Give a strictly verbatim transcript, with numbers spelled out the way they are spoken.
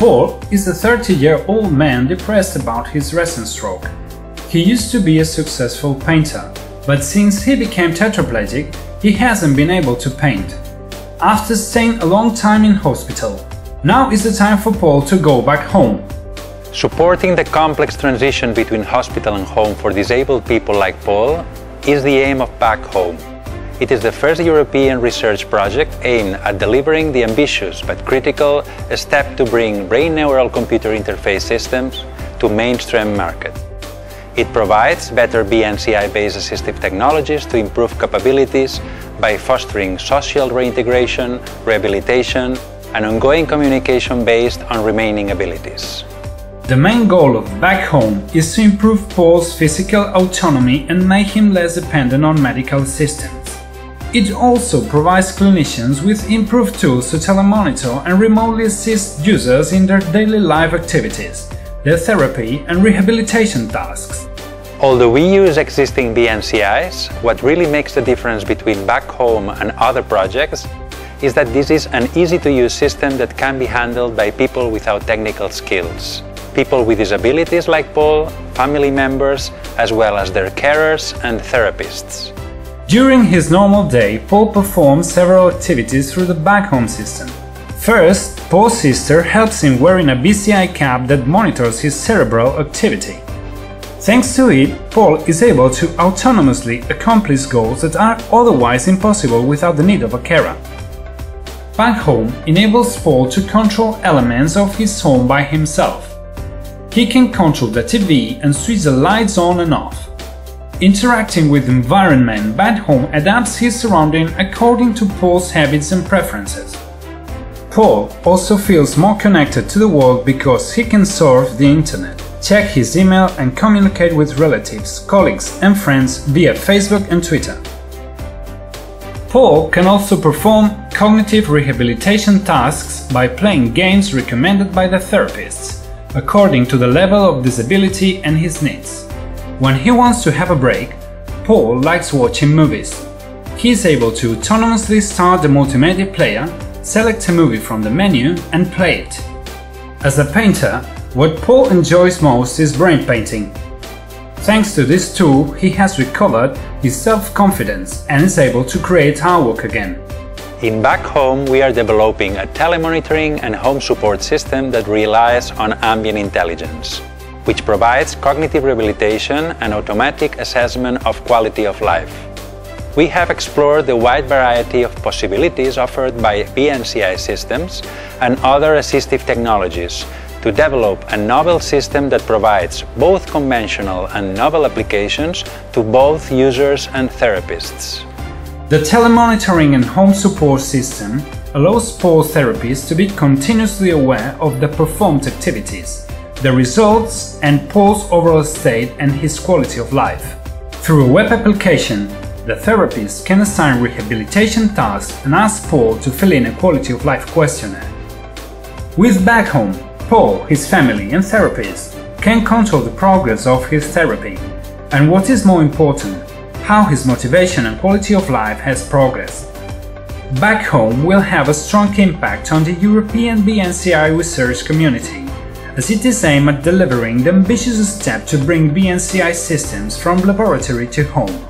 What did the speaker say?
Paul is a thirty-year-old man depressed about his recent stroke. He used to be a successful painter, but since he became tetraplegic, he hasn't been able to paint. After staying a long time in hospital, now is the time for Paul to go back home. Supporting the complex transition between hospital and home for disabled people like Paul is the aim of Back Home. It is the first European research project aimed at delivering the ambitious but critical step to bring brain neural computer interface systems to mainstream market. It provides better B N C I-based assistive technologies to improve capabilities by fostering social reintegration, rehabilitation, and ongoing communication based on remaining abilities. The main goal of Back Home is to improve Paul's physical autonomy and make him less dependent on medical assistance. It also provides clinicians with improved tools to telemonitor and remotely assist users in their daily life activities, their therapy and rehabilitation tasks. Although we use existing B N C Is, what really makes the difference between Back Home and other projects is that this is an easy-to-use system that can be handled by people without technical skills, people with disabilities like Paul, family members, as well as their carers and therapists. During his normal day, Paul performs several activities through the Back Home system. First, Paul's sister helps him wearing a B C I cap that monitors his cerebral activity. Thanks to it, Paul is able to autonomously accomplish goals that are otherwise impossible without the need of a carer. Back Home enables Paul to control elements of his home by himself. He can control the T V and switch the lights on and off. Interacting with the environment, Back Home adapts his surroundings according to Paul's habits and preferences. Paul also feels more connected to the world because he can surf the internet, check his email and communicate with relatives, colleagues and friends via Facebook and Twitter. Paul can also perform cognitive rehabilitation tasks by playing games recommended by the therapists, according to the level of disability and his needs. When he wants to have a break, Paul likes watching movies. He is able to autonomously start the multimedia player, select a movie from the menu and play it. As a painter, what Paul enjoys most is brain painting. Thanks to this tool, he has recovered his self-confidence and is able to create artwork again. In Back Home, we are developing a telemonitoring and home support system that relies on ambient intelligence, which provides cognitive rehabilitation and automatic assessment of quality of life. We have explored the wide variety of possibilities offered by B N C I systems and other assistive technologies to develop a novel system that provides both conventional and novel applications to both users and therapists. The telemonitoring and home support system allows Paul therapists to be continuously aware of the performed activities, the results and Paul's overall state and his quality of life. Through a web application, the therapist can assign rehabilitation tasks and ask Paul to fill in a quality of life questionnaire. With Back Home, Paul, his family and therapist can control the progress of his therapy and, what is more important, how his motivation and quality of life has progressed. Back Home will have a strong impact on the European B N C I research community, as it is aimed at delivering the ambitious step to bring B N C I systems from laboratory to home.